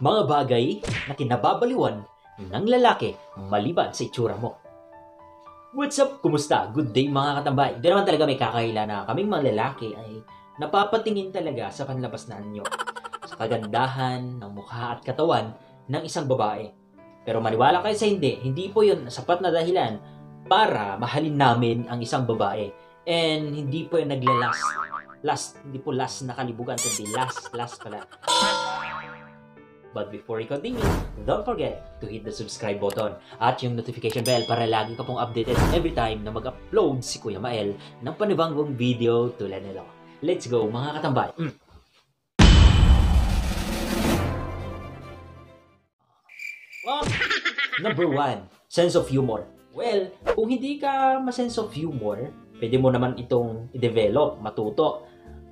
mga bagay na kinababaliwan ng lalaki maliban sa itsura mo. What's up? Kumusta? Good day mga katambay. Hindi naman talaga may kakahila na kaming mga lalaki ay napapatingin talaga sa panlabasnan nyo, sa kagandahan ng mukha at katawan ng isang babae. Pero maniwala kayo sa hindi po yun sapat na dahilan para mahalin namin ang isang babae. And hindi po yun hindi po last na kalibugan, kundi last pala. But before you continue, don't forget to hit the subscribe button at yung notification bell para lagi ka pong updated every time na mag-upload si Kuya Mael ng panibagong video tulad nila. Let's go mga katambay! Oh, number 1, sense of humor. Well, kung hindi ka ma-sense of humor, pwede mo naman itong i-develop, matuto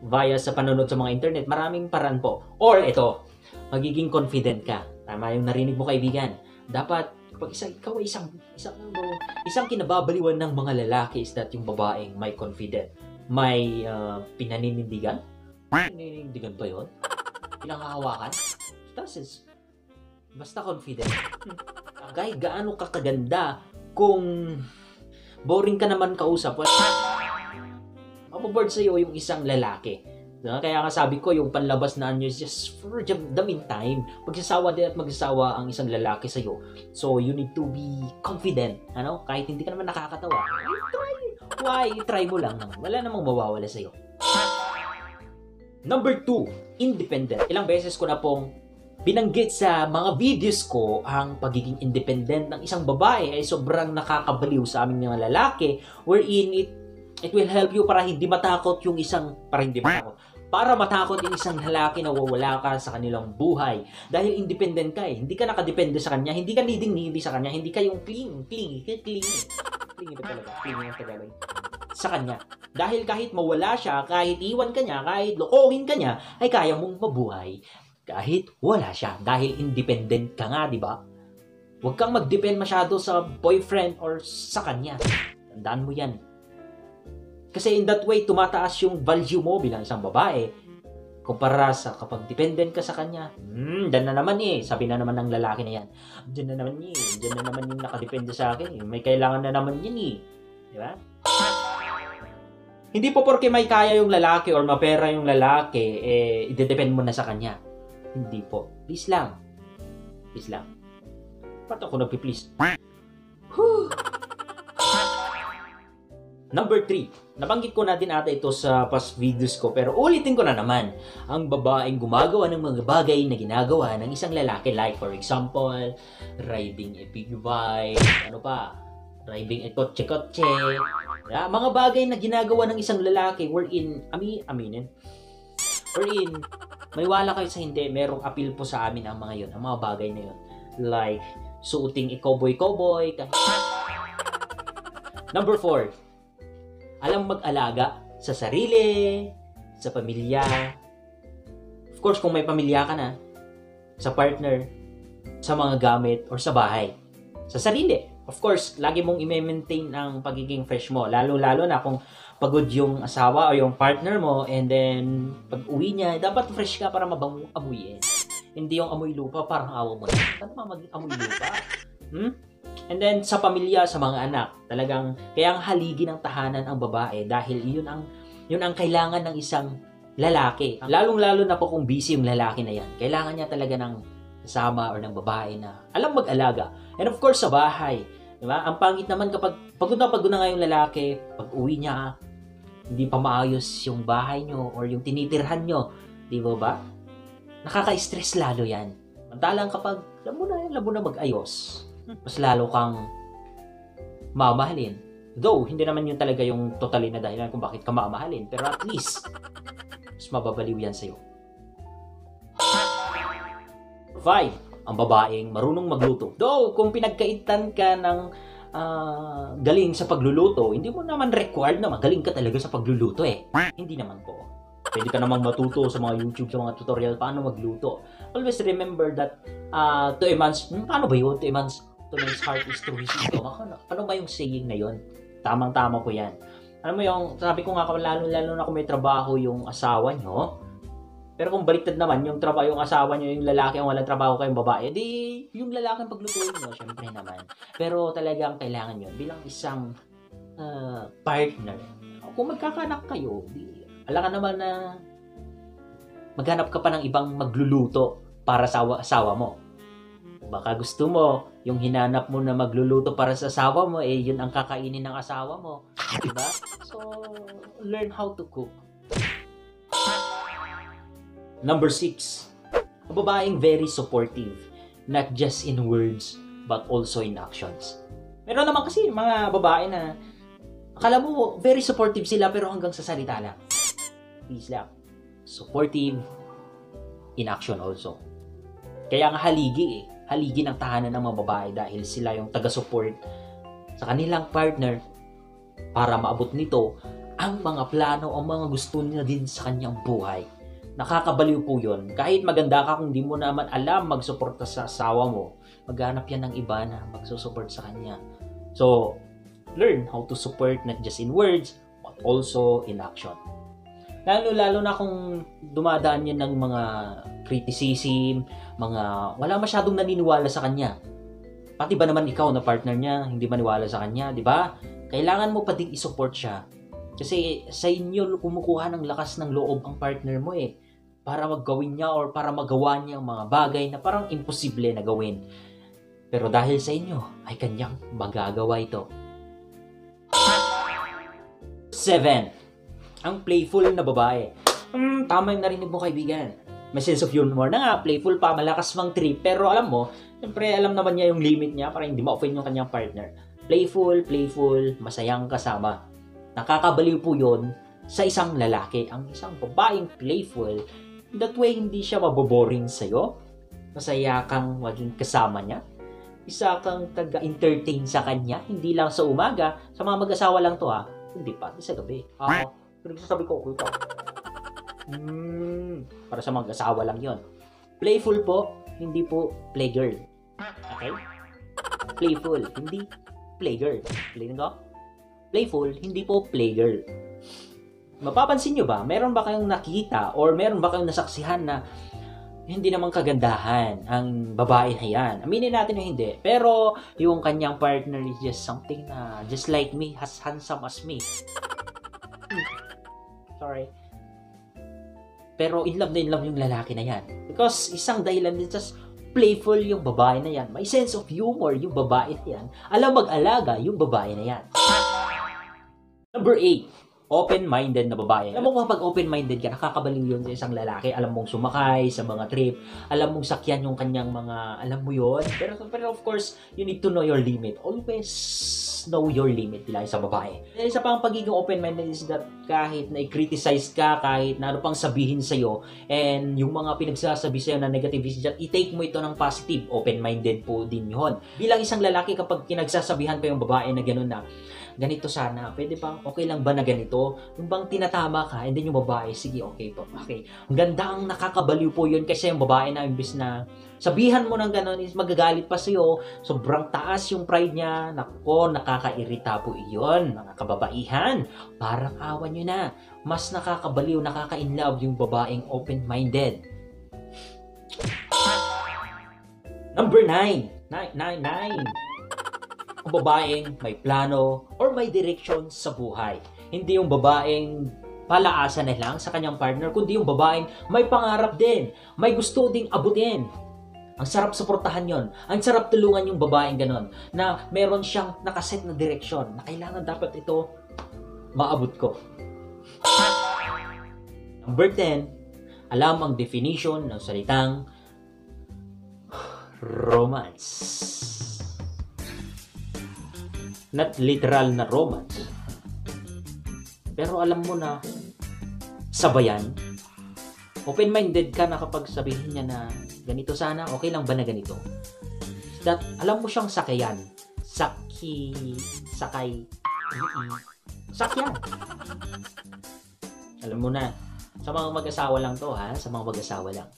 via sa panonood sa mga internet. Maraming paraan po. Or ito, magiging confident ka. Tama yung narinig mo kaibigan. Dapat kapag ikaw ay isang kinababaliwan ng mga lalaki is that yung babaeng may confident. May pinaninindigan. Pinaninindigan ba yun? Pinanghahawakan? Basta confident. Kahit gaano ka kaganda, kung boring ka naman kausap, mapaboard sa'yo yung isang lalaki. Kaya nga sabi ko, yung panlabasnaan nyo is just for the meantime. Magsasawa din at magsasawa ang isang lalaki sa'yo. So, you need to be confident. Ano? Kahit hindi ka naman nakakatawa, try mo lang. Wala namang mawawala sa'yo. Number 2, independent. Ilang beses ko na pong binanggit sa mga videos ko ang pagiging independent ng isang babae ay sobrang nakakabaliw sa aming mga lalaki, wherein it will help you para hindi matakot yung isang para matakot yung isang lalaki na wawala ka sa kanilang buhay dahil independent ka eh. Hindi ka nakadepende sa kanya, hindi ka needing sa kanya, hindi ka yung clingy sa kanya dahil kahit mawala siya, kahit iwan ka niya, kahit lokohin ka niya, ay kaya mong mabuhay kahit wala siya dahil independent ka nga, di ba? Huwag kang mag-depend masyado sa boyfriend or sa kanya. Tandaan mo yan. Kasi in that way, tumataas yung value mo bilang isang babae kumpara sa kapag dependent ka sa kanya. Dyan na naman eh. Sabi na naman ng lalaki na yan. Dyan na naman eh. Dyan na naman yung nakadepende sa akin. May kailangan na naman yan eh. Di ba? Hindi po porke may kaya yung lalaki or mapera yung lalaki, eh, i-depend mo na sa kanya. Hindi po. Please lang. Please lang. Ba't ako nagpi-please? Number 3. Nabanggit ko na din ata ito sa past videos ko pero ulitin ko na naman. Ang babaeng gumagawa ng mga bagay na ginagawa ng isang lalaki, like for example, riding a big bike, riding a kotse-kotse. Mga bagay na ginagawa ng isang lalaki wherein, wherein, maniwala kayo sa hindi, merong appeal po sa amin ang mga yun, ang mga bagay na yun. Like, suoting i-cowboy-cowboy. Number 4. Alam mag-alaga sa sarili, sa pamilya. Of course, kung may pamilya ka na, sa partner, sa mga gamit, or sa bahay. Sa sarili. Of course, lagi mong i-maintain ang pagiging fresh mo. Lalo-lalo na kung pagod yung asawa o yung partner mo, and then, pag-uwi niya, dapat fresh ka para mabang amuyin. Hindi yung amoy lupa, parang awa mo na. Paano maging amoy lupa? And then, sa pamilya, sa mga anak, talagang, kaya ang haligi ng tahanan ang babae dahil yun ang kailangan ng isang lalaki. Lalong-lalo na po kung busy yung lalaki na yan. Kailangan niya talaga ng kasama or ng babae na alam mag-alaga. And of course, sa bahay. Diba? Ang pangit naman kapag pagod na nga yung lalaki, pag uwi niya, hindi pa maayos yung bahay nyo or yung tinitirhan nyo. Di ba ba? Nakaka-stress lalo yan. Mantalang kapag, alam mo na mag-ayos, mas lalo kang mamahalin. Though, hindi naman yun talaga yung totally na dahilan kung bakit ka mamahalin. Pero at least, mas mababaliw yan sa'yo. 5. Ang babaeng marunong magluto. Though, kung pinagkaitan ka ng galing sa pagluluto, hindi mo naman required na magaling ka talaga sa pagluluto eh. Hindi naman po. Pwede ka namang matuto sa mga YouTube, sa mga tutorial, paano magluto. Always remember that to a man's... paano ba yun? To a man's... to man's heart is to his stomach. Ano ba yung saying na yun? Tamang-tama po yan. Alam mo yung, sabi ko nga, lalo-lalo na kung may trabaho yung asawa nyo, Pero kung baliktad naman, yung trabaho, yung asawa nyo, yung lalaki ang walang trabaho kayong babae, di yung lalaki ang paglutuin nyo, syempre naman. Pero talagang kailangan yun bilang isang partner. Kung magkakanak kayo, di, alam ka naman na maghanap ka pa ng ibang magluluto para sa asawa mo. Baka gusto mo, yung hinanap mo na magluluto para sa asawa mo, eh yun ang kakainin ng asawa mo. Diba? So, learn how to cook. Number 6, ang babaeng very supportive, not just in words, but also in actions. Meron naman kasi mga babae na, akala mo, very supportive sila, pero hanggang sa salita lang. Please lang, supportive in action also. Kaya ang haligi eh, haligi ng tahanan ng mga babae dahil sila yung taga-support sa kanilang partner para maabot nito ang mga plano, ang mga gusto niya din sa kanyang buhay. Nakakabaliw po yun. Kahit maganda ka kung di mo naman alam magsuporta sa asawa mo, maghanap yan ng iba na magsusupport sa kanya. So, learn how to support not just in words, but also in action. Lalo na kung dumadaan yan ng mga criticism, mga wala masyadong naniniwala sa kanya. Pati ba naman ikaw na partner niya, hindi maniwala sa kanya, di ba? Kailangan mo pa ding isupport siya. Kasi sa inyo kumukuha ng lakas ng loob ang partner mo eh. Para maggawin niya or para magawa niya ang mga bagay na parang imposible na gawin. Pero dahil sa inyo, ay kanyang magagawa ito. 7. Ang playful na babae. Tama yung narinig mo kaibigan. May sense of humor na nga, playful pa, malakas mang trip. Pero alam mo, siyempre alam naman niya yung limit niya para hindi ma-offend yung kanyang partner. Playful, masayang kasama. Nakakabaliw po yun sa isang lalaki. Ang isang babaeng playful, that way hindi siya maboboring sa'yo. Masaya kang maging kasama niya. Isa kang taga-entertain sa kanya, hindi lang sa umaga. Sa mga mag-asawa lang to ha, hindi pa, sa gabi. Ako, pinagsasabi ko, okay pa. Para sa mag-asawa lang yon. Playful po, hindi po playgirl. Okay? Playful, hindi playgirl. Play nga? Playful, hindi po playgirl. Mapapansin nyo ba, meron ba kayong nakita or meron ba kayong nasaksihan na hindi naman kagandahan ang babae na yan? Aminin natin na hindi. Pero yung kanyang partner is just something na just like me, as handsome as me. Sorry. Pero in love yung lalaki na yan. Because isang dahilan is just playful yung babae na yan. May sense of humor yung babae na yan. Alam mag-alaga yung babae na yan. Number 8. Open-minded na babae. Alam mo kung pag open-minded ka, nakakabaling yun sa isang lalaki. Alam mong sumakay sa mga trip. Alam mong sakyan yung kanyang mga, alam mo yun. Pero of course, you need to know your limit. Always know your limit bilang isang babae. At isa pang pagiging open-minded is that kahit na i-criticize ka, kahit na ano pang sabihin sa'yo, and yung mga pinagsasabi sa'yo na negative is that i-take mo ito ng positive. Open-minded po din yun. Bilang isang lalaki, kapag kinagsasabihan pa yung babae na gano'n na, ganito sana, pwede bang, okay lang ba na ganito? Yung bang tinatama ka, and then yung babae, sige, okay po, okay. Ang ganda, ang nakakabaliw po yun kasi yung babae na, imbis na sabihan mo ng ganun, is magagalit pa sa'yo, sobrang taas yung pride niya, nako, nakakairita po iyon, mga kababaihan, parang awan nyo na, mas nakakabaliw, nakaka-inlove yung babaeng open-minded. Number 9. Ang babaeng may plano or may direksyon sa buhay. Hindi yung babaeng palaasan na lang sa kanyang partner, kundi yung babaeng may pangarap din, may gusto ding abutin. Ang sarap suportahan yon. Ang sarap tulungan yung babaeng ganon, na meron siyang nakaset na direksyon, na kailangan dapat ito maabot ko. Number 10, alam ang definition ng salitang romance. Not literal na romance. Pero alam mo na, sabayan, open-minded ka na kapag sabihin niya na ganito sana, okay lang ba na ganito? That, alam mo siyang sakayan. Sakyan. Alam mo na, sa mga mag-asawa lang to ha, sa mga mag-asawa lang.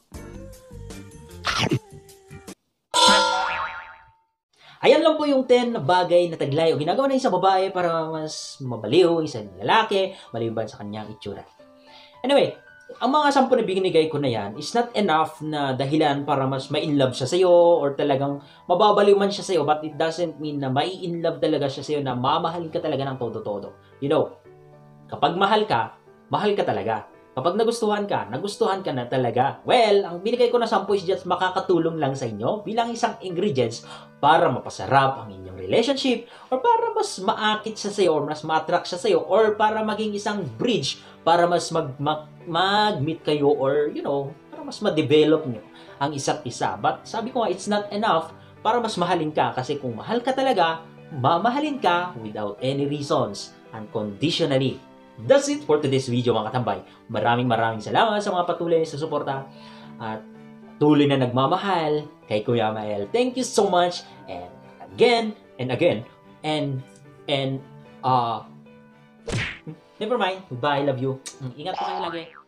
Ayan lang po yung 10 na bagay na taglay o ginagawa ng isang babae para mas mabaliw isang lalaki, maliban sa kanyang itsura. Anyway, Ang mga sampo na binigay ko na yan is not enough na dahilan para mas ma-inlove siya sa'yo or talagang mababaliw man siya sa'yo, but it doesn't mean na ma-inlove talaga siya sa'yo, na mamahalin ka talaga ng todo-todo. You know, kapag mahal ka talaga. Kapag nagustuhan ka na talaga. Well, ang binigay ko na sampo is just makakatulong lang sa inyo bilang isang ingredients para mapasarap ang inyong relationship or para mas maakit siya sa'yo or mas ma-attract siya sa'yo or para maging isang bridge para mas mag-meet kayo or, you know, para mas ma-develop nyo ang isa't isa. But sabi ko nga, it's not enough para mas mahalin ka, kasi kung mahal ka talaga, mamahalin ka without any reasons, unconditionally. That's it for today's video, mga katambay. Maraming salamat sa mga patuloy sa suporta at tuloy na nagmamahal kay Kuya Mael. Thank you so much, and again and again and never mind. Goodbye, love you. Ingat po kayo lagi.